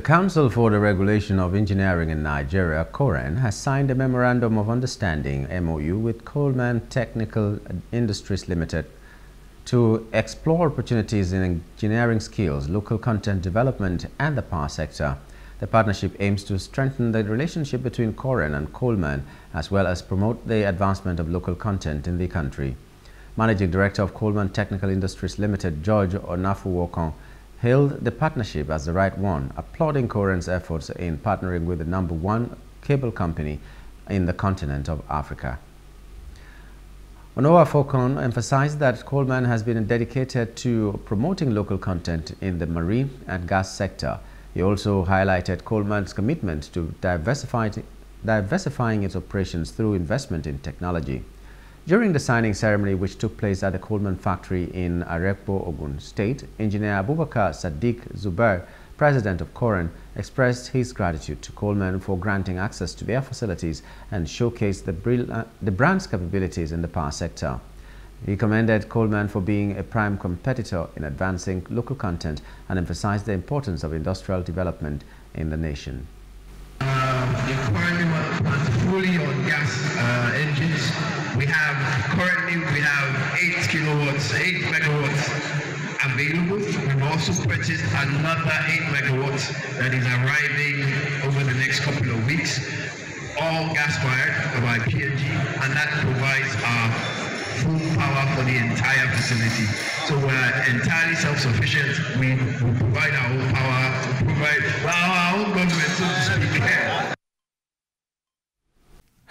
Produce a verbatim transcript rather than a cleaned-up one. The Council for the Regulation of Engineering in Nigeria, COREN, has signed a Memorandum of Understanding M O U with Coleman Technical Industries Limited to explore opportunities in engineering skills, local content development and the power sector. The partnership aims to strengthen the relationship between COREN and Coleman as well as promote the advancement of local content in the country. Managing Director of Coleman Technical Industries Limited, George Onafowokan, hailed the partnership as the right one, applauding COREN's efforts in partnering with the number one cable company in the continent of Africa. Onafowokan emphasized that Coleman has been dedicated to promoting local content in the marine and gas sector. He also highlighted Coleman's commitment to diversifying its operations through investment in technology. During the signing ceremony, which took place at the Coleman factory in Arepo, Ogun State, Engineer Abubakar Sadiq Zubair, President of COREN, expressed his gratitude to Coleman for granting access to their facilities and showcased the, the brand's capabilities in the power sector. He commended Coleman for being a prime competitor in advancing local content and emphasized the importance of industrial development in the nation. We have, currently we have eight kilowatts, eight megawatts available. We've also purchased another eight megawatts that is arriving over the next couple of weeks, all gas-fired by P N G, and that provides our full power for the entire facility. So we're entirely self-sufficient. We, we provide our own power, we provide our own government, so to speak.